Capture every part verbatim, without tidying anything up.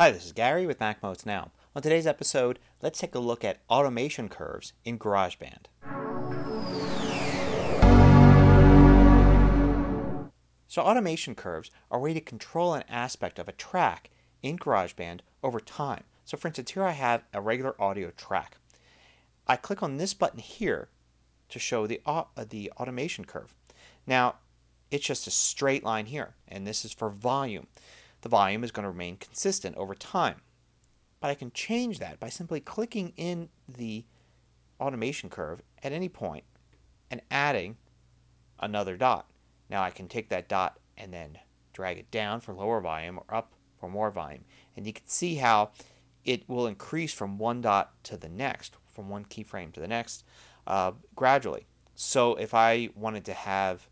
Hi, this is Gary with MacMost Now. On today's episode, let's take a look at automation curves in GarageBand. So automation curves are a way to control an aspect of a track in GarageBand over time. So for instance, here I have a regular audio track. I click on this button here to show the, uh, the automation curve. Now it's just a straight line here, and this is for volume. The volume is going to remain consistent over time. But I can change that by simply clicking in the automation curve at any point and adding another dot. Now I can take that dot and then drag it down for lower volume or up for more volume. And you can see how it will increase from one dot to the next, from one keyframe to the next, uh, gradually. So if I wanted to have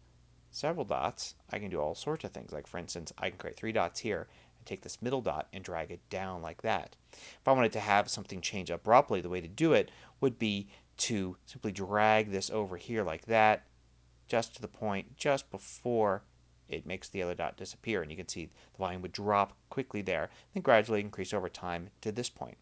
several dots, I can do all sorts of things. Like for instance, I can create three dots here and take this middle dot and drag it down like that. If I wanted to have something change abruptly, the way to do it would be to simply drag this over here like that, just to the point just before it makes the other dot disappear, and you can see the volume would drop quickly there, then gradually increase over time to this point.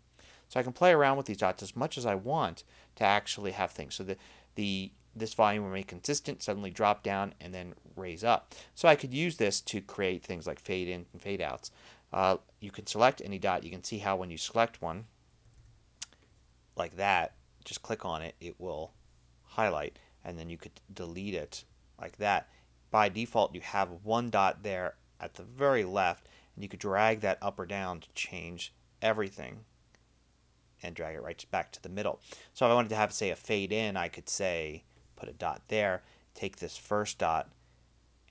So I can play around with these dots as much as I want to actually have things. So the the this volume will remain consistent, suddenly drop down, and then raise up. So I could use this to create things like fade in and fade outs. Uh, you can select any dot. You can see how when you select one like that, just click on it, it will highlight, and then you could delete it like that. By default you have one dot there at the very left, and you could drag that up or down to change everything and drag it right back to the middle. So if I wanted to have, say, a fade in, I could say put a dot there, take this first dot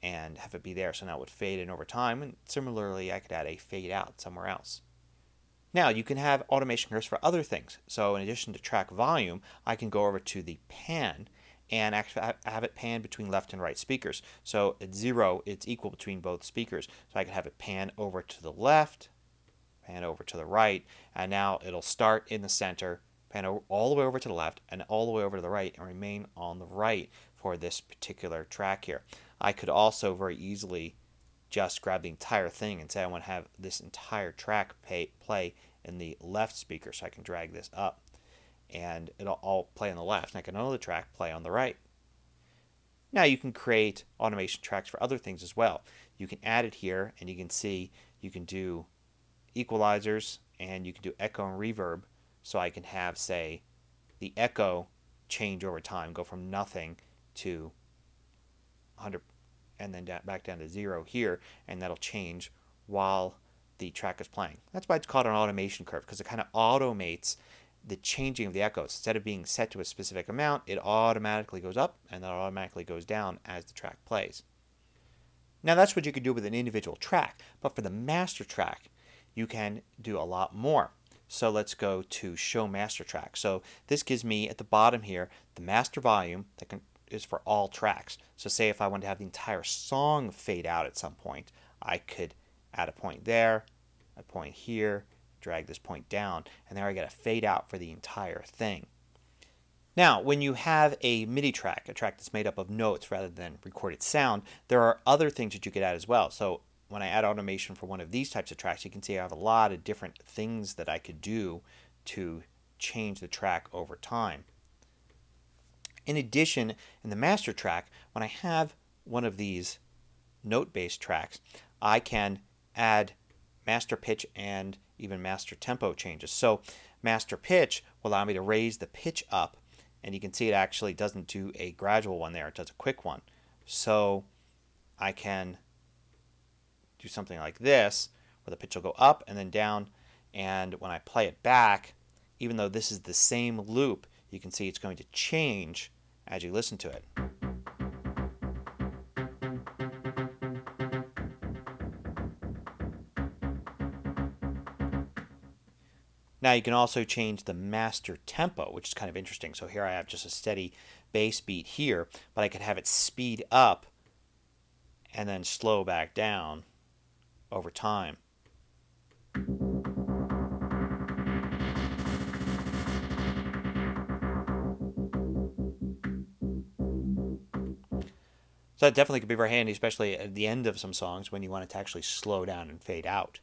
and have it be there, so now it would fade in over time, and similarly I could add a fade out somewhere else. Now you can have automation curves for other things. So in addition to track volume, I can go over to the pan and actually have it pan between left and right speakers. So at zero it's equal between both speakers. So I can have it pan over to the left, pan over to the right, and now it'll start in the center, pan over, all the way over to the left and all the way over to the right, and remain on the right for this particular track here. I could also very easily just grab the entire thing and say I want to have this entire track pay, play in the left speaker, so I can drag this up and it'll all play on the left, and I can another track play on the right. Now you can create automation tracks for other things as well. You can add it here, and you can see you can do equalizers, and you can do echo and reverb, so I can have, say, the echo change over time, go from nothing to one hundred and then down, back down to zero here, and that'll change while the track is playing. That's why it's called an automation curve, because it kind of automates the changing of the echoes. Instead of being set to a specific amount, it automatically goes up and then automatically goes down as the track plays. Now that's what you can do with an individual track, but for the master track you can do a lot more. So let's go to Show Master Track. So this gives me at the bottom here the master volume that can, is for all tracks. So say if I wanted to have the entire song fade out at some point, I could add a point there, a point here, drag this point down, and there I get a fade out for the entire thing. Now when you have a MIDI track, a track that's made up of notes rather than recorded sound, there are other things that you could add as well. So when I add automation for one of these types of tracks, you can see I have a lot of different things that I could do to change the track over time. In addition, in the master track, when I have one of these note-based tracks, I can add master pitch and even master tempo changes. So master pitch will allow me to raise the pitch up, and you can see it actually doesn't do a gradual one there, it does a quick one. So I can do something like this where the pitch will go up and then down, and when I play it back, even though this is the same loop, you can see it's going to change as you listen to it. Now you can also change the master tempo, which is kind of interesting. So here I have just a steady bass beat here, but I could have it speed up and then slow back down over time. So that definitely could be very handy, especially at the end of some songs when you want it to actually slow down and fade out.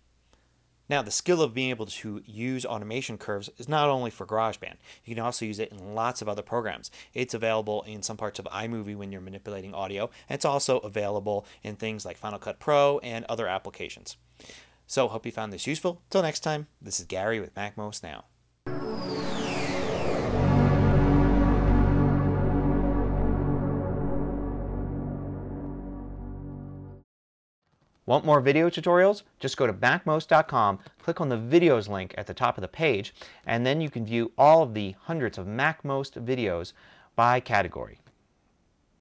Now, the skill of being able to use automation curves is not only for GarageBand. You can also use it in lots of other programs. It's available in some parts of iMovie when you're manipulating audio, and it's also available in things like Final Cut Pro and other applications. So, hope you found this useful. Till next time, this is Gary with MacMost Now. Want more video tutorials? Just go to MacMost dot com, click on the videos link at the top of the page, and then you can view all of the hundreds of MacMost videos by category.